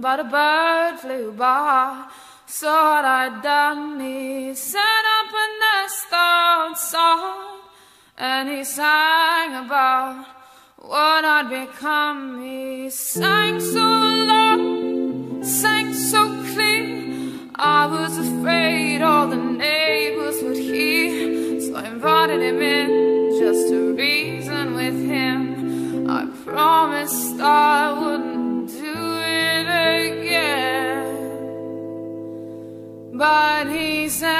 but a bird flew by, thought I'd done. He set up a nest outside, and he sang about what I'd become. He sang so low, sang so clear, I was afraid all the neighbors would hear. So I invited him in just to reason with him. I promised I wouldn't do it again, but he said